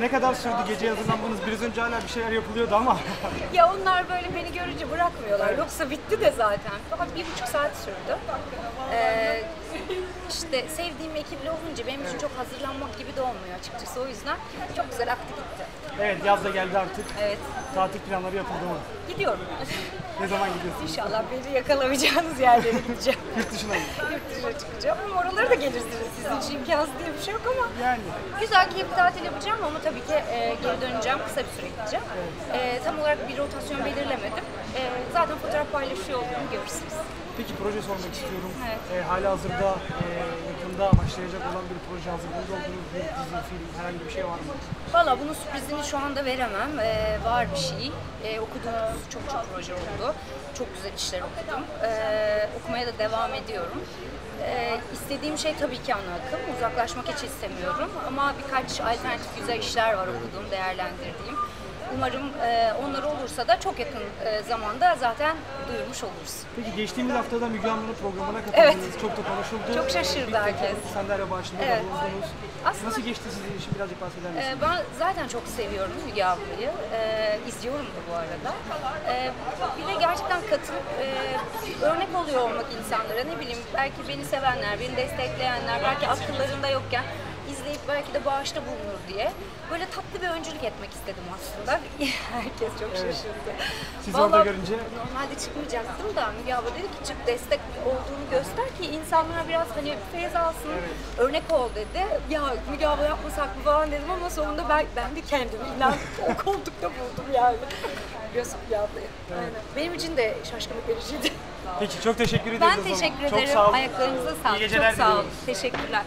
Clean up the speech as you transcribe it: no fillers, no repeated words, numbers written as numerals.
Ne kadar sürdü gece hazırlanmanız? Biraz önce hala bir şeyler yapılıyordu ama. Ya onlar böyle beni görünce bırakmıyorlar. Evet. Yoksa bitti de zaten. Daha 1,5 saat sürdü. İşte sevdiğim ekiple olunca benim için çok hazırlanmak gibi de olmuyor açıkçası. O yüzden çok güzel aktı gitti. Evet, yaz da geldi artık. Evet. Tatil planları yapıldı mı? Gidiyorum. Ne zaman gidiyorsunuz? İnşallah beni yakalamayacağınız yerlere gideceğim. Yurt dışına mı? Yurt dışına çıkacağım ama oralara da gelirsiniz. Sizin için imkansız diye bir şey yok ama. Yani. Güzel ki bir tatil yapacağım ama tabii ki geri döneceğim. Kısa bir süre gideceğim. Evet. Tam olarak bir rotasyon belirlemedim. Zaten fotoğraf paylaşıyor olduğumu görürsünüz. Peki proje sormak istiyorum. Evet. Halihazırda yakında başlayacak olan bir proje, hazırlığında olduğunuz bir dizi, film, herhangi bir şey var mı? Valla bunun sürprizini şu anda veremem. Var bir şey. Okuduğumuz çok proje oldu. Çok güzel işler okudum. Okumaya da devam ediyorum. İstediğim şey tabii ki ana akım. Uzaklaşmak hiç istemiyorum. Ama birkaç alternatif güzel işler var okuduğum, değerlendirdiğim. Umarım onları olursa da çok yakın zamanda zaten duyurmuş oluruz. Peki geçtiğimiz haftada Müge Anlı'nın programına katıldınız. Evet. Çok da konuşuldu. Çok şaşırdı herkes. Sandalya Bağışı'nda evet. Aslında, nasıl geçti sizin için? Birazcık bahseder misiniz? Ben zaten çok seviyorum Müge Anlı'yı. İzliyorum da bu arada. Bir de gerçekten katılıp örnek oluyor olmak insanlara. Ne bileyim, belki beni sevenler, beni destekleyenler, belki akıllarında yokken izleyip belki de bağışta bulunur diye böyle tatlı bir öncülük etmek istedim aslında. Herkes çok şaşırdı. Siz vallahi orada görünce? Normalde çıkmayacaktım da Müge abla dedi ki çık, destek olduğunu göster ki insanlar biraz hani feyiz alsın, evet, örnek ol dedi. Ya Müge abla yapmasak mı falan dedim ama sonunda ben de kendimi ilan o koltukta buldum yani. Biliyorsun Müge ablayı. Evet. Aynen. Benim için de şaşkınlık vericiydi. Peki çok teşekkür ederim. Ben teşekkür ederim. Çok sağ olun. Ayaklarınıza sağlık. Çok sağ olun. Teşekkürler.